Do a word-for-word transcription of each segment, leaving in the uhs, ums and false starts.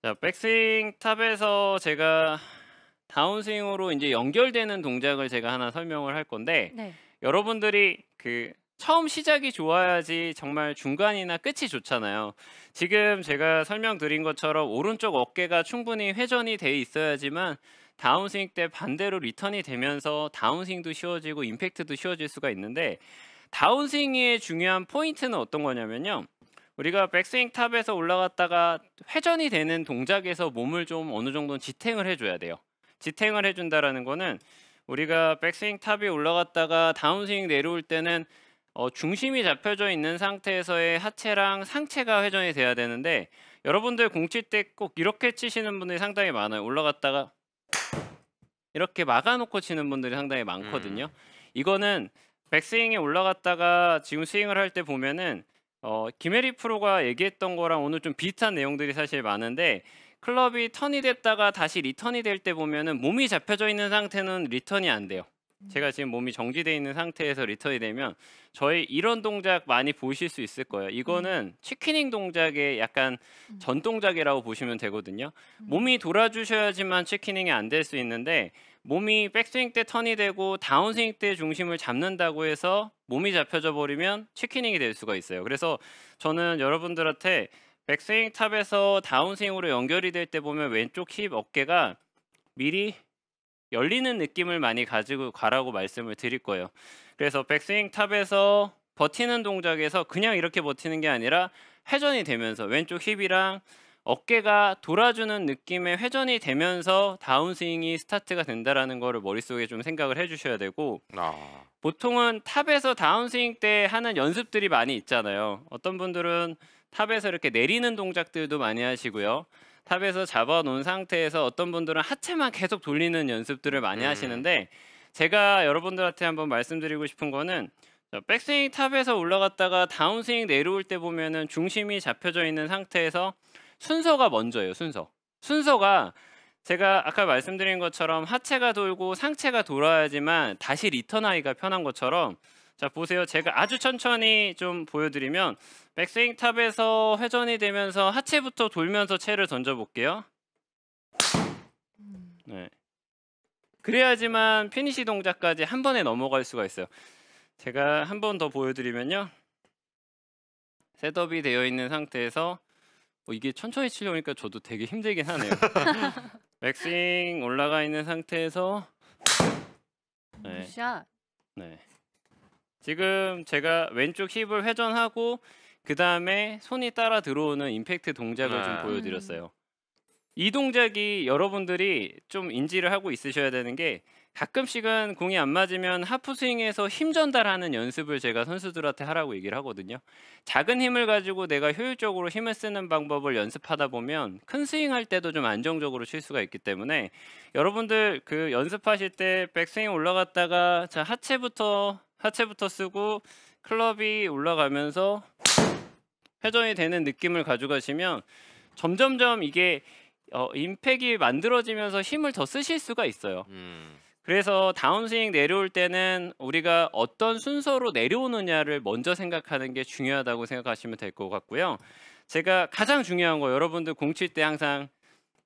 자, 백스윙 탑에서 제가 다운스윙으로 이제 연결되는 동작을 제가 하나 설명을 할 건데, 네. 여러분들이 그 처음 시작이 좋아야지 정말 중간이나 끝이 좋잖아요. 지금 제가 설명드린 것처럼 오른쪽 어깨가 충분히 회전이 돼 있어야지만 다운스윙 때 반대로 리턴이 되면서 다운스윙도 쉬워지고 임팩트도 쉬워질 수가 있는데, 다운스윙의 중요한 포인트는 어떤 거냐면요, 우리가 백스윙 탑에서 올라갔다가 회전이 되는 동작에서 몸을 좀 어느 정도는 지탱을 해줘야 돼요. 지탱을 해준다라는 거는 우리가 백스윙 탑이 올라갔다가 다운스윙 내려올 때는 어, 중심이 잡혀져 있는 상태에서의 하체랑 상체가 회전이 돼야 되는데, 여러분들 공 칠 때 꼭 이렇게 치시는 분들이 상당히 많아요. 올라갔다가 이렇게 막아놓고 치는 분들이 상당히 많거든요. 음. 이거는 백스윙에 올라갔다가 지금 스윙을 할 때 보면은 어, 김혜리 프로가 얘기했던 거랑 오늘 좀 비슷한 내용들이 사실 많은데, 클럽이 턴이 됐다가 다시 리턴이 될 때 보면은 몸이 잡혀져 있는 상태는 리턴이 안 돼요. 제가 지금 몸이 정지되어 있는 상태에서 리턴이 되면 저희 이런 동작 많이 보실 수 있을 거예요. 이거는 치키닝 동작의 약간 전 동작이라고 보시면 되거든요. 몸이 돌아주셔야지만 치키닝이 안 될 수 있는데, 몸이 백스윙 때 턴이 되고 다운스윙 때 중심을 잡는다고 해서 몸이 잡혀져 버리면 치키닝이 될 수가 있어요. 그래서 저는 여러분들한테 백스윙 탑에서 다운스윙으로 연결이 될 때 보면 왼쪽 힙 어깨가 미리 열리는 느낌을 많이 가지고 가라고 말씀을 드릴 거예요. 그래서 백스윙 탑에서 버티는 동작에서 그냥 이렇게 버티는 게 아니라 회전이 되면서 왼쪽 힙이랑 어깨가 돌아주는 느낌의 회전이 되면서 다운스윙이 스타트가 된다라는 거를 머릿속에 좀 생각을 해주셔야 되고, 아... 보통은 탑에서 다운스윙 때 하는 연습들이 많이 있잖아요. 어떤 분들은 탑에서 이렇게 내리는 동작들도 많이 하시고요. 탑에서 잡아놓은 상태에서 어떤 분들은 하체만 계속 돌리는 연습들을 많이 음. 하시는데, 제가 여러분들한테 한번 말씀드리고 싶은 거는 백스윙 탑에서 올라갔다가 다운스윙 내려올 때 보면은 중심이 잡혀져 있는 상태에서 순서가 먼저예요. 순서. 순서가 제가 아까 말씀드린 것처럼 하체가 돌고 상체가 돌아야지만 다시 리턴하기가 편한 것처럼, 자 보세요. 제가 아주 천천히 좀 보여드리면 백스윙 탑에서 회전이 되면서 하체부터 돌면서 채를 던져볼게요. 네. 그래야지만 피니시 동작까지 한 번에 넘어갈 수가 있어요. 제가 한 번 더 보여드리면요. 셋업이 되어 있는 상태에서 어, 이게 천천히 치려니까 저도 되게 힘들긴 하네요. 백스윙 올라가 있는 상태에서 네. 네. 지금 제가 왼쪽 힙을 회전하고 그 다음에 손이 따라 들어오는 임팩트 동작을 아. 좀 보여드렸어요. 이 동작이 여러분들이 좀 인지를 하고 있으셔야 되는 게, 가끔씩은 공이 안 맞으면 하프스윙에서 힘 전달하는 연습을 제가 선수들한테 하라고 얘기를 하거든요. 작은 힘을 가지고 내가 효율적으로 힘을 쓰는 방법을 연습하다 보면 큰 스윙할 때도 좀 안정적으로 칠 수가 있기 때문에, 여러분들 그 연습하실 때 백스윙 올라갔다가 자 하체부터 하체부터 쓰고 클럽이 올라가면서 회전이 되는 느낌을 가져가시면 점점점 이게 어, 임팩이 만들어지면서 힘을 더 쓰실 수가 있어요. 음. 그래서 다운스윙 내려올 때는 우리가 어떤 순서로 내려오느냐를 먼저 생각하는 게 중요하다고 생각하시면 될 것 같고요. 제가 가장 중요한 거, 여러분들 공 칠 때 항상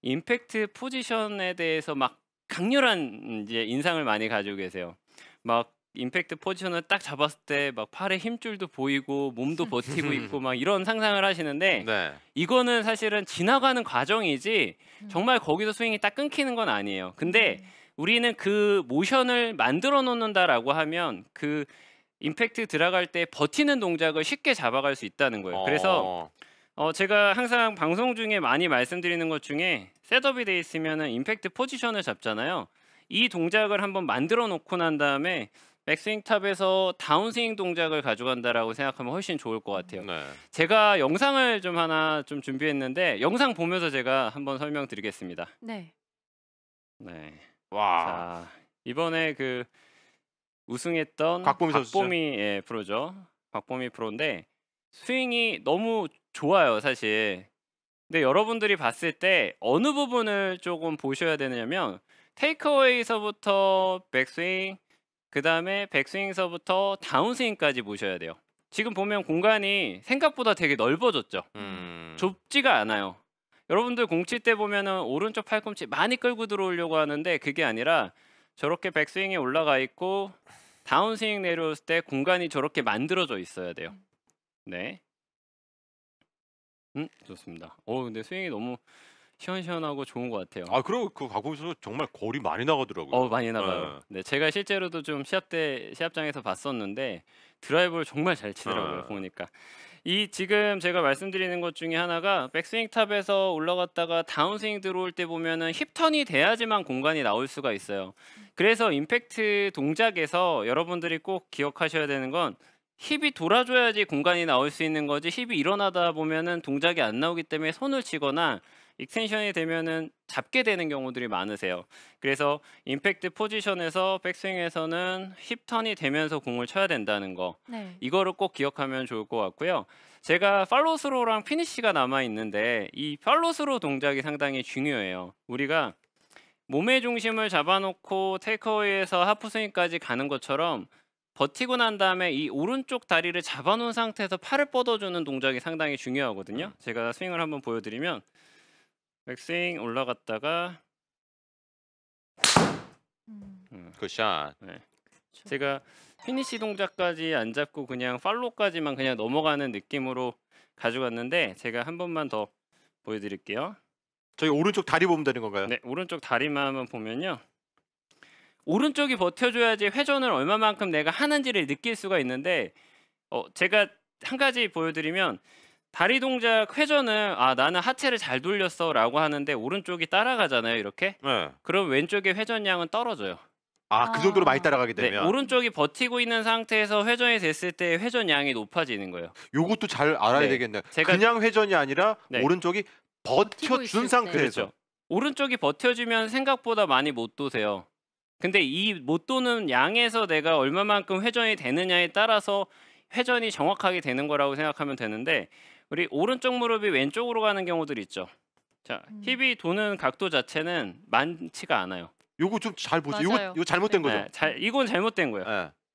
임팩트 포지션에 대해서 막 강렬한 이제 인상을 많이 가지고 계세요. 막 임팩트 포지션을 딱 잡았을 때 막 팔에 힘줄도 보이고 몸도 버티고 있고 막 이런 상상을 하시는데, 네. 이거는 사실은 지나가는 과정이지 정말 거기서 스윙이 딱 끊기는 건 아니에요. 근데 우리는 그 모션을 만들어 놓는다라고 하면 그 임팩트 들어갈 때 버티는 동작을 쉽게 잡아갈 수 있다는 거예요. 그래서 어 제가 항상 방송 중에 많이 말씀드리는 것 중에 셋업이 돼 있으면은 임팩트 포지션을 잡잖아요. 이 동작을 한번 만들어 놓고 난 다음에 백스윙 탑에서 다운스윙 동작을 가져간다라고 생각하면 훨씬 좋을 것 같아요. 네. 제가 영상을 좀 하나 좀 준비했는데, 영상 보면서 제가 한번 설명드리겠습니다. 네. 네. 와. 자, 이번에 그 우승했던 박보미, 박보미 예, 프로죠. 박보미 프로인데 스윙이 너무 좋아요, 사실. 근데 여러분들이 봤을 때 어느 부분을 조금 보셔야 되냐면, 테이크어웨이서부터 백스윙, 그 다음에 백스윙서부터 다운스윙까지 보셔야 돼요. 지금 보면 공간이 생각보다 되게 넓어졌죠. 음... 좁지가 않아요. 여러분들 공칠 때 보면은 오른쪽 팔꿈치 많이 끌고 들어오려고 하는데 그게 아니라 저렇게 백스윙에 올라가 있고 다운스윙 내려올 때 공간이 저렇게 만들어져 있어야 돼요. 네. 음, 좋습니다. 오, 근데 스윙이 너무 시원시원하고 좋은 것 같아요. 아, 그리고 그 가고서 정말 거리 많이 나가더라고요. 어, 많이 나가요. 네. 네, 제가 실제로도 좀 시합 때 시합장에서 봤었는데 드라이브를 정말 잘 치더라고요. 아. 보니까 이 지금 제가 말씀드리는 것 중에 하나가 백스윙 탑에서 올라갔다가 다운스윙 들어올 때 보면은 힙턴이 돼야지만 공간이 나올 수가 있어요. 그래서 임팩트 동작에서 여러분들이 꼭 기억하셔야 되는 건 힙이 돌아줘야지 공간이 나올 수 있는 거지, 힙이 일어나다 보면은 동작이 안 나오기 때문에 손을 치거나 익스텐션이 되면은 잡게 되는 경우들이 많으세요. 그래서 임팩트 포지션에서 백스윙에서는 힙턴이 되면서 공을 쳐야 된다는 거, 네. 이거를 꼭 기억하면 좋을 것 같고요. 제가 팔로스로랑 피니쉬가 남아 있는데 이 팔로스로 동작이 상당히 중요해요. 우리가 몸의 중심을 잡아놓고 테이크어웨이에서 하프스윙까지 가는 것처럼 버티고 난 다음에 이 오른쪽 다리를 잡아놓은 상태에서 팔을 뻗어주는 동작이 상당히 중요하거든요. 제가 스윙을 한번 보여드리면 백스윙 올라갔다가 음. 굿샷. 네. 제가 피니시 동작까지 안 잡고 그냥 팔로우까지만 그냥 넘어가는 느낌으로 가져갔는데 제가 한 번만 더 보여드릴게요. 저희 오른쪽 다리 보면 되는 건가요? 네, 오른쪽 다리만 보면요. 오른쪽이 버텨줘야지 회전을 얼마만큼 내가 하는지를 느낄 수가 있는데 어, 제가 한 가지 보여드리면 다리 동작 회전은 아 나는 하체를 잘 돌렸어 라고 하는데 오른쪽이 따라가잖아요 이렇게. 네. 그럼 왼쪽의 회전량은 떨어져요. 아, 그 정도로 많이 따라가게 되면. 네, 오른쪽이 버티고 있는 상태에서 회전이 됐을 때 회전량이 높아지는 거예요. 요것도 잘 알아야 네. 되겠네요. 제가 그냥 회전이 아니라 네. 오른쪽이 버텨준 상태에서. 그렇죠. 오른쪽이 버텨주면 생각보다 많이 못 도세요. 근데 이 못 도는 양에서 내가 얼마만큼 회전이 되느냐에 따라서 회전이 정확하게 되는 거라고 생각하면 되는데 우리 오른쪽 무릎이 왼쪽으로 가는 경우들이 있죠. 자, 음. 힙이 도는 각도 자체는 많지가 않아요. 요거 좀 잘 보세요. 요거, 요거 잘못된 네. 거죠? 네, 잘, 이건 잘못된 거예요.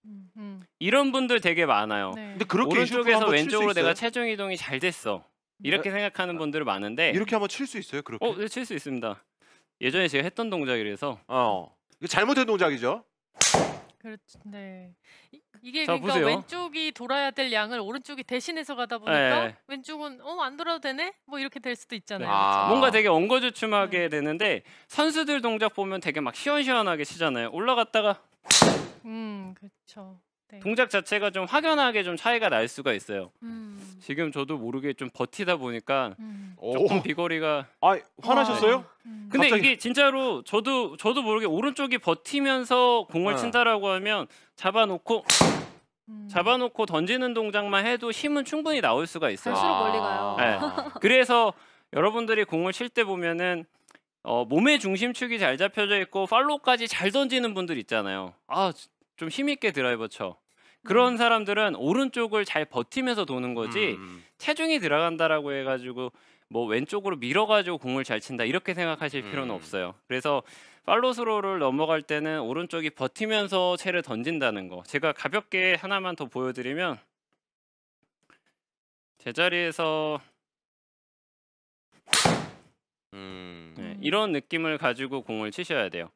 네. 음. 이런 분들 되게 많아요. 네. 근데 그렇게 오른쪽에서 왼쪽으로 내가 체중 이동이 잘 됐어. 이렇게 네. 생각하는 분들 많은데 이렇게 한번 칠 수 있어요? 그렇게? 어, 네, 칠 수 있습니다. 예전에 제가 했던 동작이라서 어. 이거 잘못된 동작이죠. 그렇죠. 네. 이, 이게 자, 그러니까 보세요. 왼쪽이 돌아야 될 양을 오른쪽이 대신해서 가다 보니까 네. 왼쪽은 어, 안 돌아도 되네? 뭐 이렇게 될 수도 있잖아요. 네. 아. 뭔가 되게 엉거주춤하게 네. 되는데 선수들 동작 보면 되게 막 시원시원하게 치잖아요. 올라갔다가 음, 그렇죠. 네. 동작 자체가 좀 확연하게 좀 차이가 날 수가 있어요. 음. 지금 저도 모르게 좀 버티다 보니까 음. 조금 오. 비거리가 아, 화나셨어요? 아, 음. 근데 갑자기. 이게 진짜로 저도 저도 모르게 오른쪽이 버티면서 공을 네. 친다라고 하면 잡아놓고 음. 잡아놓고 던지는 동작만 해도 힘은 충분히 나올 수가 있어요. 갈수록 아. 멀리 가요. 네. 그래서 여러분들이 공을 칠 때 보면은 어, 몸의 중심축이 잘 잡혀져 있고 팔로우까지 잘 던지는 분들 있잖아요. 아, 좀 힘있게 드라이버 쳐. 그런 음. 사람들은 오른쪽을 잘 버티면서 도는 거지 음. 체중이 들어간다라고 해가지고 뭐 왼쪽으로 밀어가지고 공을 잘 친다 이렇게 생각하실 음. 필요는 없어요. 그래서 팔로스로를 넘어갈 때는 오른쪽이 버티면서 채를 던진다는 거. 제가 가볍게 하나만 더 보여드리면 제자리에서 음. 네, 이런 느낌을 가지고 공을 치셔야 돼요.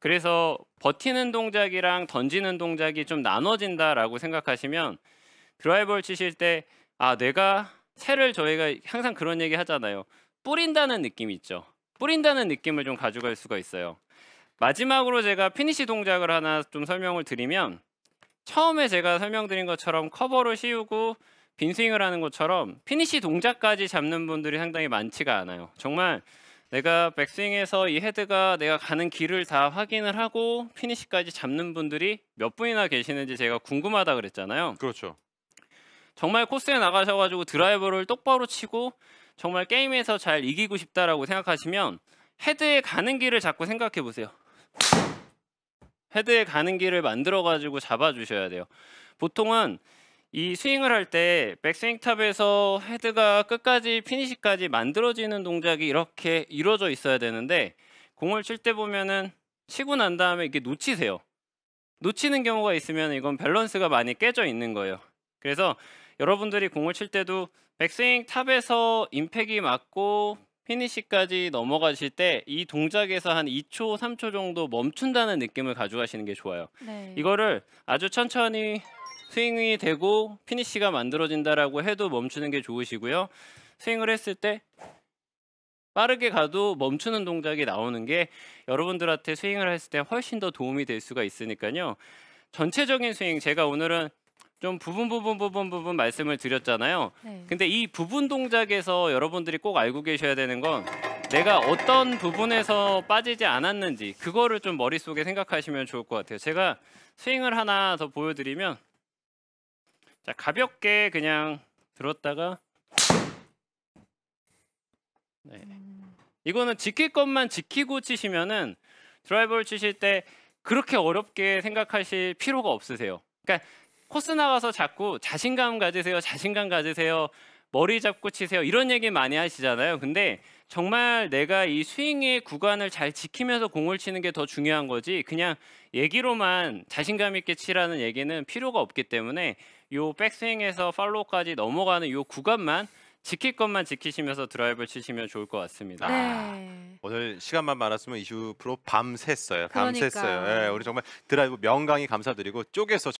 그래서 버티는 동작이랑 던지는 동작이 좀 나눠진다라고 생각하시면 드라이버를 치실 때 아 내가 채를 저희가 항상 그런 얘기 하잖아요. 뿌린다는 느낌이 있죠. 뿌린다는 느낌을 좀 가져갈 수가 있어요. 마지막으로 제가 피니시 동작을 하나 좀 설명을 드리면 처음에 제가 설명드린 것처럼 커버를 씌우고 빈스윙을 하는 것처럼 피니시 동작까지 잡는 분들이 상당히 많지가 않아요. 정말 내가 백스윙에서 이 헤드가 내가 가는 길을 다 확인을 하고 피니시까지 잡는 분들이 몇 분이나 계시는지 제가 궁금하다 그랬잖아요. 그렇죠. 정말 코스에 나가셔가지고 드라이버를 똑바로 치고 정말 게임에서 잘 이기고 싶다라고 생각하시면 헤드에 가는 길을 자꾸 생각해 보세요. 헤드에 가는 길을 만들어가지고 잡아주셔야 돼요. 보통은 이 스윙을 할 때 백스윙 탑에서 헤드가 끝까지 피니시까지 만들어지는 동작이 이렇게 이루어져 있어야 되는데 공을 칠 때 보면은 치고 난 다음에 이렇게 놓치세요. 놓치는 경우가 있으면 이건 밸런스가 많이 깨져 있는 거예요. 그래서 여러분들이 공을 칠 때도 백스윙 탑에서 임팩이 맞고 피니시까지 넘어가실 때 이 동작에서 한 이 초, 삼 초 정도 멈춘다는 느낌을 가져가시는 게 좋아요. 네. 이거를 아주 천천히 스윙이 되고 피니시가 만들어진다라고 해도 멈추는 게 좋으시고요. 스윙을 했을 때 빠르게 가도 멈추는 동작이 나오는 게 여러분들한테 스윙을 했을 때 훨씬 더 도움이 될 수가 있으니까요. 전체적인 스윙, 제가 오늘은 좀 부분 부분 부분 부분 말씀을 드렸잖아요. 네. 근데 이 부분 동작에서 여러분들이 꼭 알고 계셔야 되는 건 내가 어떤 부분에서 빠지지 않았는지 그거를 좀 머릿속에 생각하시면 좋을 것 같아요. 제가 스윙을 하나 더 보여드리면, 자, 가볍게 그냥 들었다가, 네. 이거는 지킬 것만 지키고 치시면은 드라이버를 치실 때 그렇게 어렵게 생각하실 필요가 없으세요. 그러니까 코스 나가서 자꾸 자신감 가지세요, 자신감 가지세요, 머리 잡고 치세요, 이런 얘기 많이 하시잖아요. 근데 정말 내가 이 스윙의 구간을 잘 지키면서 공을 치는 게 더 중요한 거지, 그냥 얘기로만 자신감 있게 치라는 얘기는 필요가 없기 때문에 요 백스윙에서 팔로우까지 넘어가는 요 구간만 지킬 것만 지키시면서 드라이브를 치시면 좋을 것 같습니다. 네. 아, 오늘 시간만 많았으면 이슈 프로 밤 샜어요. 밤 그러니까. 샜어요. 예, 우리 정말 드라이브 명강이 감사드리고 쪼개서